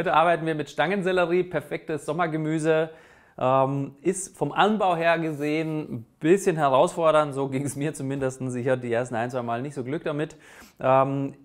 Heute arbeiten wir mit Stangensellerie, perfektes Sommergemüse. Ist vom Anbau her gesehen ein bisschen herausfordernd, so ging es mir zumindest. Ich hatte die ersten ein, zwei Mal nicht so Glück damit.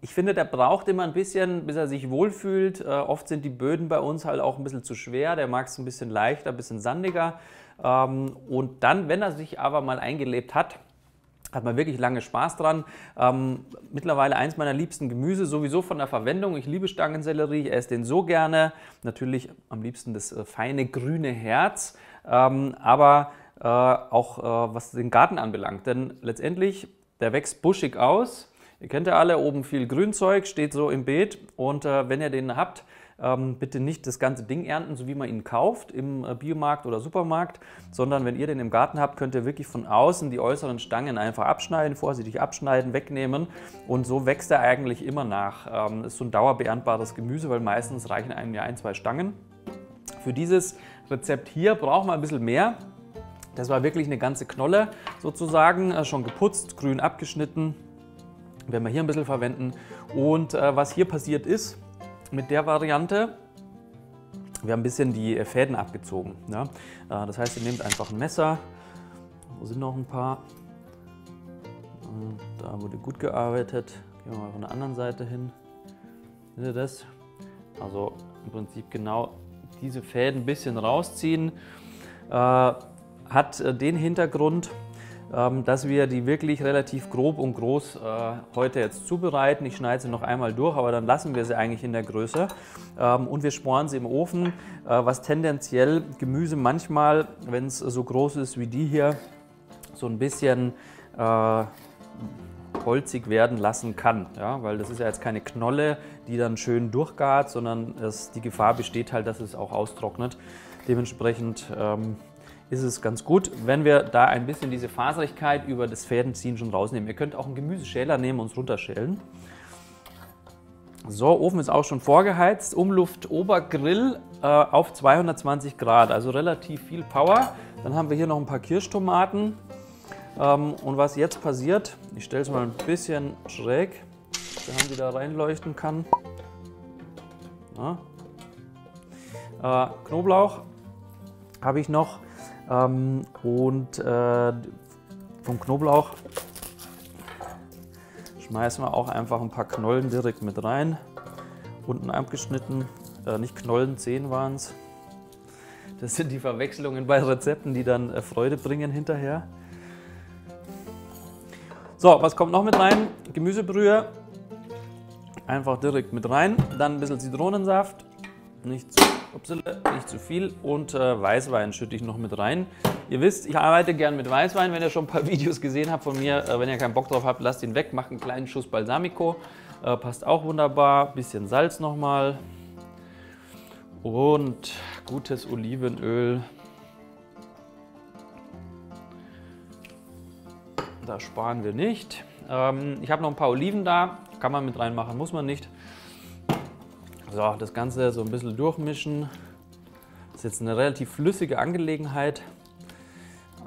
Ich finde, der braucht immer ein bisschen, bis er sich wohlfühlt. Oft sind die Böden bei uns halt auch ein bisschen zu schwer. Der mag es ein bisschen leichter, ein bisschen sandiger. Und dann, wenn er sich aber mal eingelebt hat, hat man wirklich lange Spaß dran. Mittlerweile eins meiner liebsten Gemüse, sowieso von der Verwendung. Ich liebe Stangensellerie, ich esse den so gerne. Natürlich am liebsten das feine grüne Herz, aber auch was den Garten anbelangt. Denn letztendlich, der wächst buschig aus. Ihr kennt ja alle, oben viel Grünzeug, steht so im Beet. Und wenn ihr den habt, bitte nicht das ganze Ding ernten, so wie man ihn kauft im Biomarkt oder Supermarkt, sondern wenn ihr den im Garten habt, könnt ihr wirklich von außen die äußeren Stangen einfach abschneiden, vorsichtig abschneiden, wegnehmen und so wächst er eigentlich immer nach. Ist so ein dauerbeerntbares Gemüse, weil meistens reichen einem ja ein, zwei Stangen. Für dieses Rezept hier braucht man ein bisschen mehr. Das war wirklich eine ganze Knolle sozusagen, schon geputzt, grün abgeschnitten. Werden wir hier ein bisschen verwenden und was hier passiert ist, mit der Variante, wir haben ein bisschen die Fäden abgezogen. Ne? Das heißt, ihr nehmt einfach ein Messer, wo sind noch ein paar, und da wurde gut gearbeitet, gehen wir mal von der anderen Seite hin, seht ihr das? Also im Prinzip genau diese Fäden ein bisschen rausziehen, hat den Hintergrund, dass wir die wirklich relativ grob und groß heute jetzt zubereiten. Ich schneide sie noch einmal durch, aber dann lassen wir sie eigentlich in der Größe. Und wir schmoren sie im Ofen, was tendenziell Gemüse manchmal, wenn es so groß ist wie die hier, so ein bisschen holzig werden lassen kann. Ja? Weil das ist ja jetzt keine Knolle, die dann schön durchgart, sondern die Gefahr besteht halt, dass es auch austrocknet. Dementsprechend ist es ganz gut, wenn wir da ein bisschen diese Faserigkeit über das Fädenziehen schon rausnehmen. Ihr könnt auch einen Gemüseschäler nehmen und es runterschälen. So, Ofen ist auch schon vorgeheizt. Umluft-Obergrill auf 220 Grad, also relativ viel Power. Dann haben wir hier noch ein paar Kirschtomaten. Und was jetzt passiert, ich stelle es mal ein bisschen schräg, damit die da reinleuchten kann. Knoblauch habe ich noch. Und vom Knoblauch schmeißen wir auch einfach ein paar Knollen direkt mit rein. Unten abgeschnitten, nicht Knollen, 10 waren es. Das sind die Verwechslungen bei Rezepten, die dann Freude bringen hinterher. So, was kommt noch mit rein? Gemüsebrühe, einfach direkt mit rein. Dann ein bisschen Zitronensaft, nicht zu viel und Weißwein schütte ich noch mit rein. Ihr wisst, ich arbeite gern mit Weißwein, wenn ihr schon ein paar Videos gesehen habt von mir. Wenn ihr keinen Bock drauf habt, lasst ihn weg, macht einen kleinen Schuss Balsamico. Passt auch wunderbar, bisschen Salz nochmal und gutes Olivenöl. Da sparen wir nicht. Ich habe noch ein paar Oliven da, kann man mit reinmachen, muss man nicht. So, das Ganze so ein bisschen durchmischen. Das ist jetzt eine relativ flüssige Angelegenheit,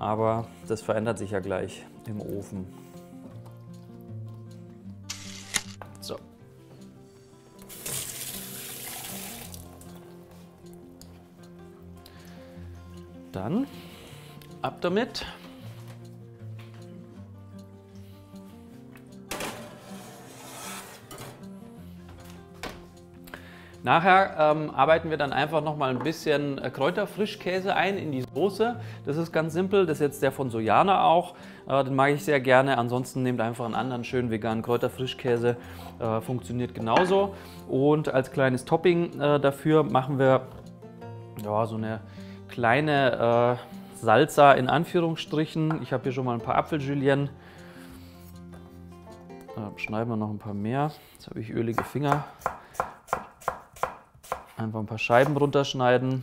aber das verändert sich ja gleich im Ofen. So. Dann ab damit. Nachher arbeiten wir dann einfach nochmal ein bisschen Kräuterfrischkäse ein in die Soße. Das ist ganz simpel, das ist jetzt der von Sojana auch, den mag ich sehr gerne. Ansonsten nehmt einfach einen anderen schönen veganen Kräuterfrischkäse, funktioniert genauso. Und als kleines Topping dafür machen wir ja, so eine kleine Salsa in Anführungsstrichen. Ich habe hier schon mal ein paar Apfeljülien, da schneiden wir noch ein paar mehr, jetzt habe ich ölige Finger. Einfach ein paar Scheiben runterschneiden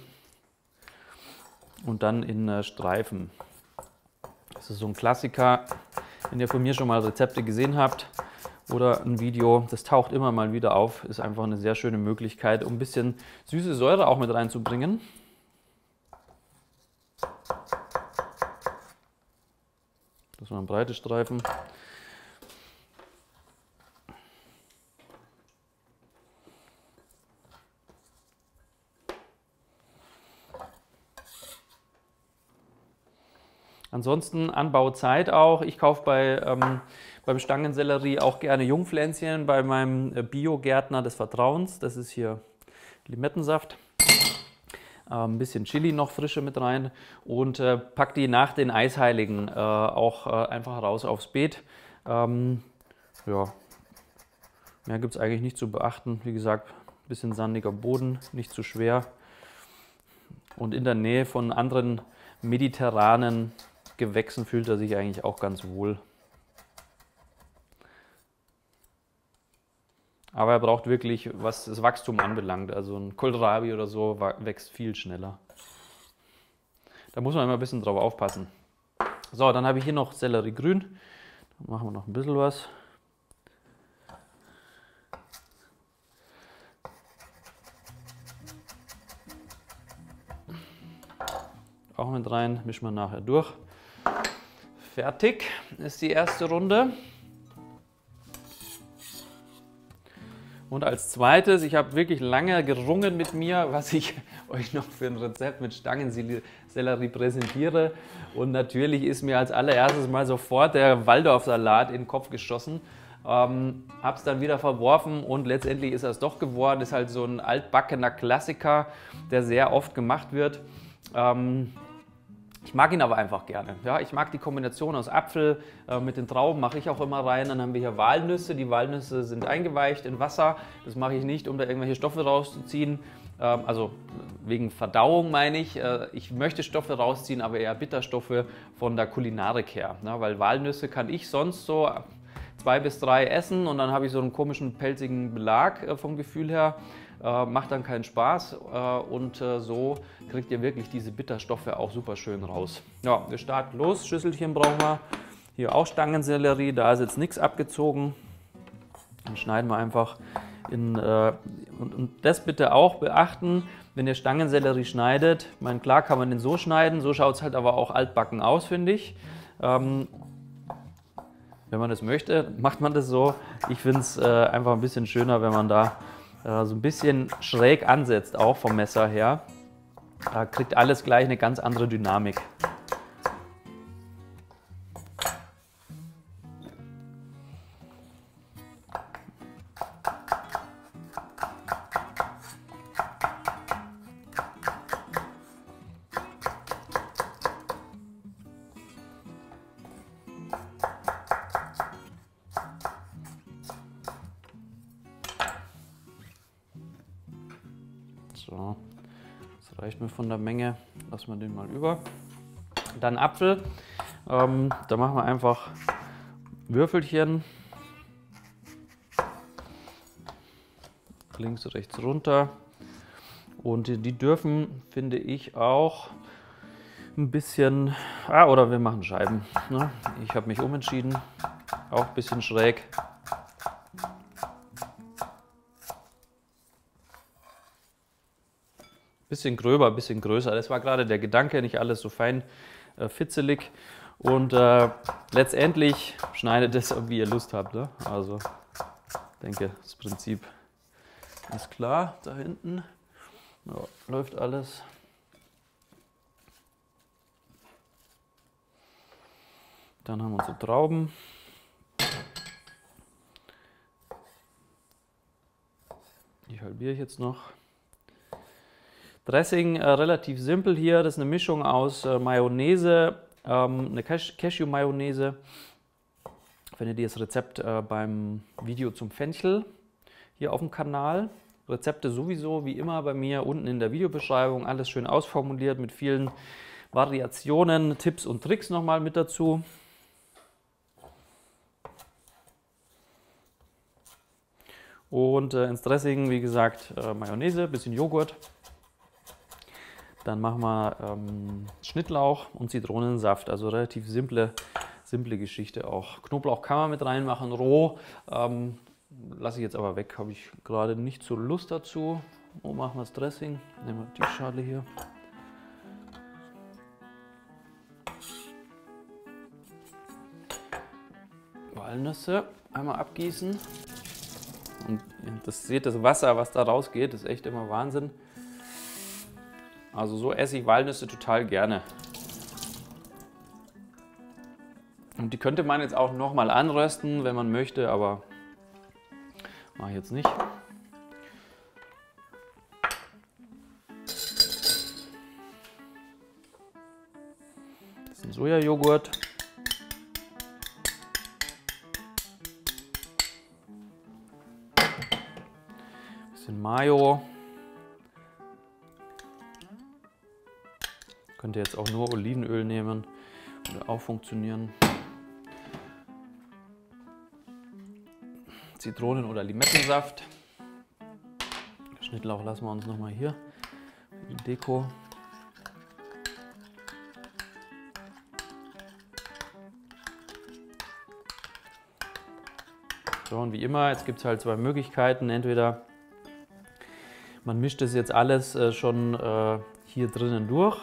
und dann in Streifen. Das ist so ein Klassiker, wenn ihr von mir schon mal Rezepte gesehen habt oder ein Video, das taucht immer mal wieder auf, ist einfach eine sehr schöne Möglichkeit, um ein bisschen süße Säure auch mit reinzubringen. Das war ein breiter Streifen. Ansonsten Anbauzeit auch. Ich kaufe beim Stangensellerie auch gerne Jungpflänzchen bei meinem Bio-Gärtner des Vertrauens. Das ist hier Limettensaft. Ein bisschen Chili noch frische mit rein und pack die nach den Eisheiligen auch einfach raus aufs Beet. Ja, mehr gibt es eigentlich nicht zu beachten. Wie gesagt, ein bisschen sandiger Boden, nicht zu schwer. Und in der Nähe von anderen mediterranen Gewächsen fühlt er sich eigentlich auch ganz wohl. Aber er braucht wirklich, was das Wachstum anbelangt. Also ein Kohlrabi oder so wächst viel schneller. Da muss man immer ein bisschen drauf aufpassen. So, dann habe ich hier noch Selleriegrün. Dann machen wir noch ein bisschen was. Auch mit rein, mischen wir nachher durch. Fertig ist die erste Runde. Und als zweites, ich habe wirklich lange gerungen mit mir, was ich euch noch für ein Rezept mit Stangensellerie präsentiere. Und natürlich ist mir als allererstes mal sofort der Waldorfsalat in den Kopf geschossen. Habe es dann wieder verworfen und letztendlich ist das doch geworden. Ist halt so ein altbackener Klassiker, der sehr oft gemacht wird. Ich mag ihn aber einfach gerne. Ja, ich mag die Kombination aus Apfel mit den Trauben, mache ich auch immer rein. Dann haben wir hier Walnüsse. Die Walnüsse sind eingeweicht in Wasser. Das mache ich nicht, um da irgendwelche Stoffe rauszuziehen. Also wegen Verdauung meine ich. Ich möchte Stoffe rausziehen, aber eher Bitterstoffe von der Kulinarik her. Ne? Weil Walnüsse kann ich sonst so 2 bis 3 essen und dann habe ich so einen komischen pelzigen Belag vom Gefühl her. Macht dann keinen Spaß und so kriegt ihr wirklich diese Bitterstoffe auch super schön raus. Ja, wir starten los. Schüsselchen brauchen wir. Hier auch Stangensellerie, da ist jetzt nichts abgezogen. Dann schneiden wir einfach in und das bitte auch beachten, wenn ihr Stangensellerie schneidet. Ich meine, klar kann man den so schneiden, so schaut es halt aber auch altbacken aus, finde ich. Wenn man das möchte, macht man das so. Ich finde es einfach ein bisschen schöner, wenn man da so ein bisschen schräg ansetzt, auch vom Messer her. Da kriegt alles gleich eine ganz andere Dynamik. So, das reicht mir von der Menge. Lassen wir den mal über. Dann Apfel. Da machen wir einfach Würfelchen. Links, rechts runter. Und die dürfen, finde ich, auch ein bisschen... Ah, oder wir machen Scheiben. Ne? Ich habe mich umentschieden. Auch ein bisschen schräg. Bisschen gröber, bisschen größer. Das war gerade der Gedanke, nicht alles so fein fitzelig. Und letztendlich schneidet es, wie ihr Lust habt. Ne? Also, ich denke, das Prinzip ist klar. Da hinten ja, läuft alles. Dann haben wir unsere Trauben. Die halbiere ich jetzt noch. Dressing relativ simpel hier, das ist eine Mischung aus Mayonnaise, eine Cashew-Mayonnaise. Findet ihr das Rezept beim Video zum Fenchel hier auf dem Kanal. Rezepte sowieso wie immer bei mir unten in der Videobeschreibung, alles schön ausformuliert mit vielen Variationen, Tipps und Tricks nochmal mit dazu. Und ins Dressing, wie gesagt, Mayonnaise, bisschen Joghurt. Dann machen wir Schnittlauch und Zitronensaft, also relativ simple Geschichte auch. Knoblauch kann man mit reinmachen, roh, lasse ich jetzt aber weg, habe ich gerade nicht so Lust dazu. Wo machen wir das Dressing? Nehmen wir die Schale hier. Walnüsse einmal abgießen und das seht das Wasser, was da rausgeht, ist echt immer Wahnsinn. Also so esse ich Walnüsse total gerne. Und die könnte man jetzt auch nochmal anrösten, wenn man möchte, aber mache ich jetzt nicht. Das ist ein Sojajoghurt. Ein bisschen Mayo. Könnt ihr jetzt auch nur Olivenöl nehmen, würde auch funktionieren. Zitronen- oder Limettensaft. Schnittlauch lassen wir uns nochmal hier. Die Deko. So, und wie immer, jetzt gibt es halt zwei Möglichkeiten. Entweder man mischt das jetzt alles schon hier drinnen durch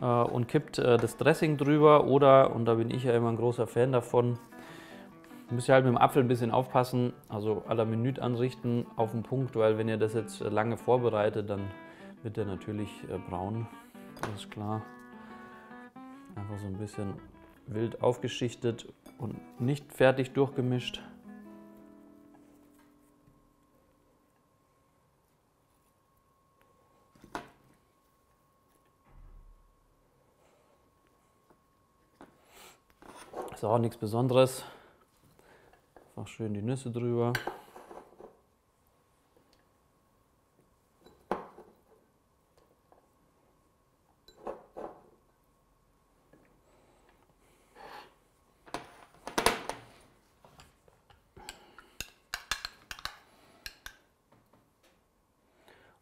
und kippt das Dressing drüber, oder, und da bin ich ja immer ein großer Fan davon, müsst ihr halt mit dem Apfel ein bisschen aufpassen, also à la minute anrichten, auf den Punkt, weil wenn ihr das jetzt lange vorbereitet, dann wird der natürlich braun, das ist klar. Einfach so ein bisschen wild aufgeschichtet und nicht fertig durchgemischt. Ist auch nichts Besonderes. Einfach schön die Nüsse drüber.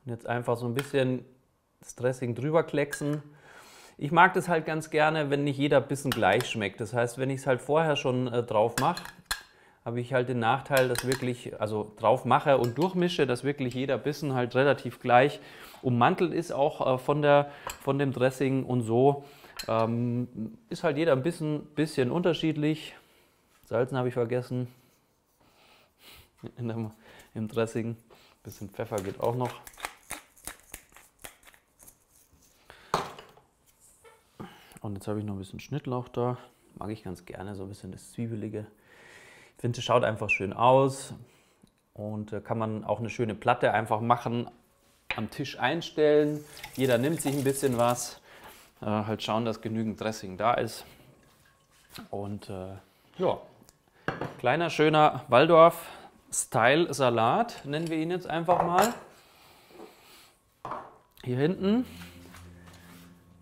Und jetzt einfach so ein bisschen das Dressing drüber klecksen. Ich mag das halt ganz gerne, wenn nicht jeder Bissen gleich schmeckt. Das heißt, wenn ich es halt vorher schon drauf mache, habe ich halt den Nachteil, dass wirklich, also drauf mache und durchmische, dass wirklich jeder Bissen halt relativ gleich ummantelt ist, auch von dem Dressing, und so ist halt jeder ein bisschen unterschiedlich. Salzen habe ich vergessen im Dressing. Ein bisschen Pfeffer geht auch noch. Und jetzt habe ich noch ein bisschen Schnittlauch da. Mag ich ganz gerne, so ein bisschen das Zwiebelige. Ich finde, es schaut einfach schön aus. Und da kann man auch eine schöne Platte einfach machen, am Tisch einstellen. Jeder nimmt sich ein bisschen was. Halt schauen, dass genügend Dressing da ist. Und ja, kleiner, schöner Waldorf-Style-Salat, nennen wir ihn jetzt einfach mal. Hier hinten.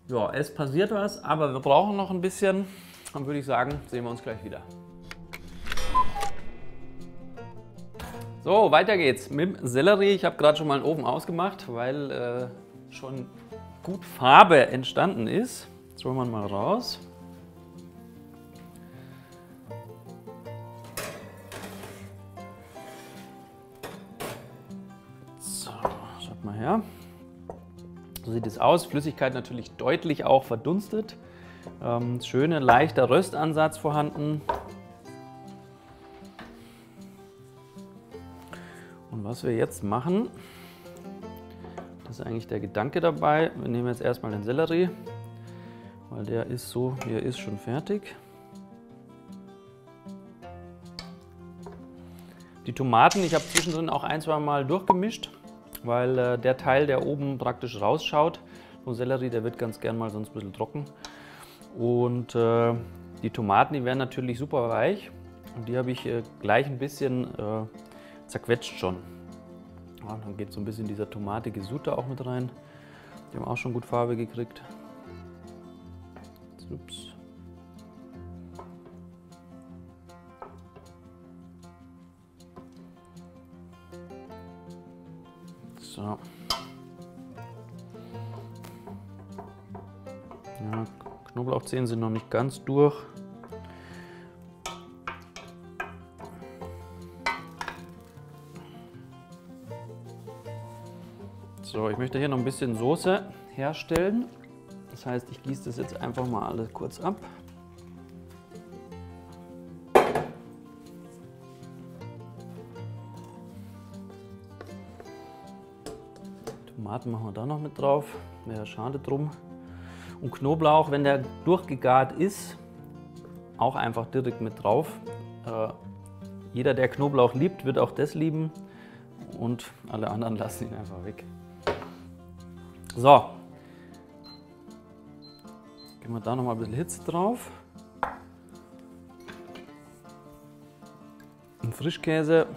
Ja, es passiert was, aber wir brauchen noch ein bisschen. Dann würde ich sagen, sehen wir uns gleich wieder. So, weiter geht's mit dem Sellerie. Ich habe gerade schon mal einen Ofen ausgemacht, weil schon gut Farbe entstanden ist. Jetzt holen wir ihn mal raus. So, schaut mal her. So sieht es aus. Flüssigkeit natürlich deutlich auch verdunstet. Schöner, leichter Röstansatz vorhanden. Und was wir jetzt machen, das ist eigentlich der Gedanke dabei. Wir nehmen jetzt erstmal den Sellerie, weil der ist so, wie er ist, schon fertig. Die Tomaten, ich habe zwischendrin auch ein, zwei Mal durchgemischt, weil der Teil, der oben praktisch rausschaut, so Sellerie, der wird ganz gern mal sonst ein bisschen trocken. Und die Tomaten, die werden natürlich super weich, und die habe ich gleich ein bisschen zerquetscht schon. Ja, dann geht so ein bisschen dieser tomatige Sud auch mit rein. Die haben auch schon gut Farbe gekriegt. Ups. So. Ja, Knoblauchzehen sind noch nicht ganz durch. So, ich möchte hier noch ein bisschen Soße herstellen. Das heißt, ich gieße das jetzt einfach mal alles kurz ab. Tomaten machen wir da noch mit drauf, wäre schade drum. Und Knoblauch, wenn der durchgegart ist, auch einfach direkt mit drauf. Jeder, der Knoblauch liebt, wird auch das lieben und alle anderen lassen ihn einfach weg. So, geben wir da nochmal ein bisschen Hitze drauf. Ein Frischkäse,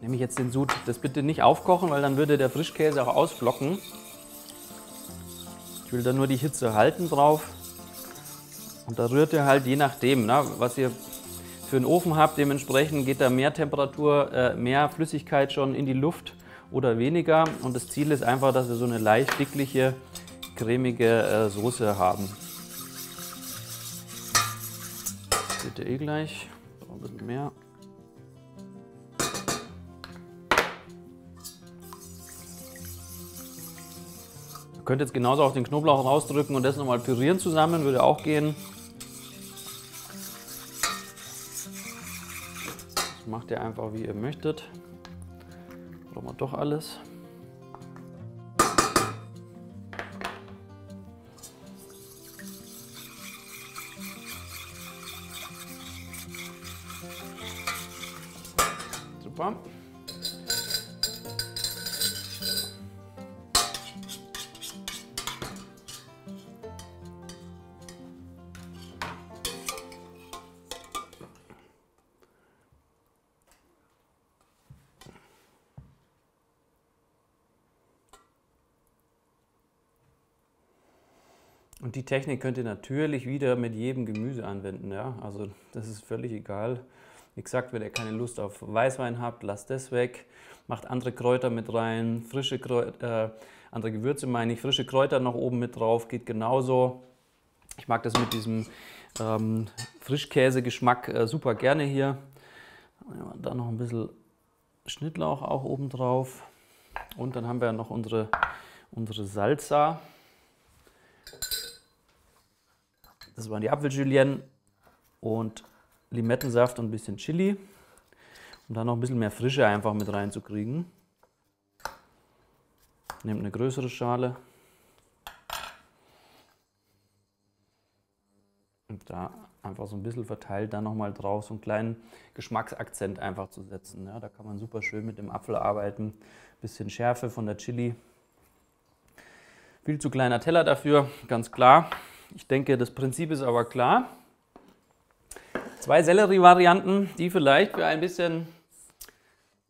nehme ich jetzt den Sud, das bitte nicht aufkochen, weil dann würde der Frischkäse auch ausflocken. Ich will da nur die Hitze halten drauf und da rührt ihr halt je nachdem, ne, was ihr für einen Ofen habt, dementsprechend geht da mehr Temperatur, mehr Flüssigkeit schon in die Luft oder weniger und das Ziel ist einfach, dass wir so eine leicht dickliche, cremige Soße haben. Seht ihr eh gleich, ein bisschen mehr. Ihr könnt jetzt genauso auch den Knoblauch rausdrücken und das nochmal pürieren zusammen, würde auch gehen. Macht ihr einfach, wie ihr möchtet. Brauchen wir doch alles. Super. Und die Technik könnt ihr natürlich wieder mit jedem Gemüse anwenden, ja? Also das ist völlig egal. Wie gesagt, wenn ihr keine Lust auf Weißwein habt, lasst das weg. Macht andere Kräuter mit rein, frische Kräuter, andere Gewürze meine ich, frische Kräuter noch oben mit drauf, geht genauso. Ich mag das mit diesem Frischkäse-Geschmack super gerne hier. Dann noch ein bisschen Schnittlauch auch oben drauf. Und dann haben wir noch unsere Salsa. Das waren die Apfeljulienne und Limettensaft und ein bisschen Chili, um da noch ein bisschen mehr Frische einfach mit reinzukriegen. Nehmt eine größere Schale und da einfach so ein bisschen verteilt, dann nochmal drauf so einen kleinen Geschmacksakzent einfach zu setzen. Ja, da kann man super schön mit dem Apfel arbeiten, ein bisschen Schärfe von der Chili. Viel zu kleiner Teller dafür, ganz klar. Ich denke, das Prinzip ist aber klar. Zwei Sellerie-Varianten, die vielleicht für ein bisschen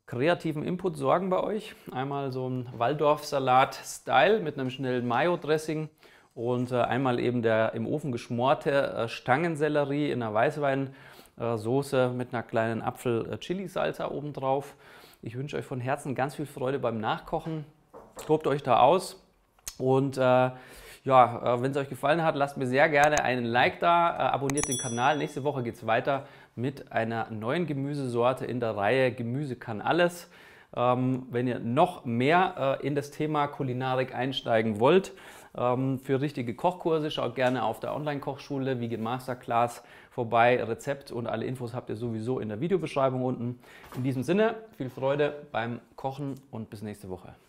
kreativen Input sorgen bei euch. Einmal so ein Waldorfsalat-Style mit einem schnellen Mayo-Dressing und einmal eben der im Ofen geschmorte Stangensellerie in einer Weißweinsoße mit einer kleinen Apfel-Chili-Salsa obendrauf. Ich wünsche euch von Herzen ganz viel Freude beim Nachkochen. Tobt euch da aus und ja, wenn es euch gefallen hat, lasst mir sehr gerne einen Like da, abonniert den Kanal. Nächste Woche geht es weiter mit einer neuen Gemüsesorte in der Reihe Gemüse kann alles. Wenn ihr noch mehr in das Thema Kulinarik einsteigen wollt, für richtige Kochkurse, schaut gerne auf der Online-Kochschule Vegan Masterclass vorbei. Rezept und alle Infos habt ihr sowieso in der Videobeschreibung unten. In diesem Sinne, viel Freude beim Kochen und bis nächste Woche.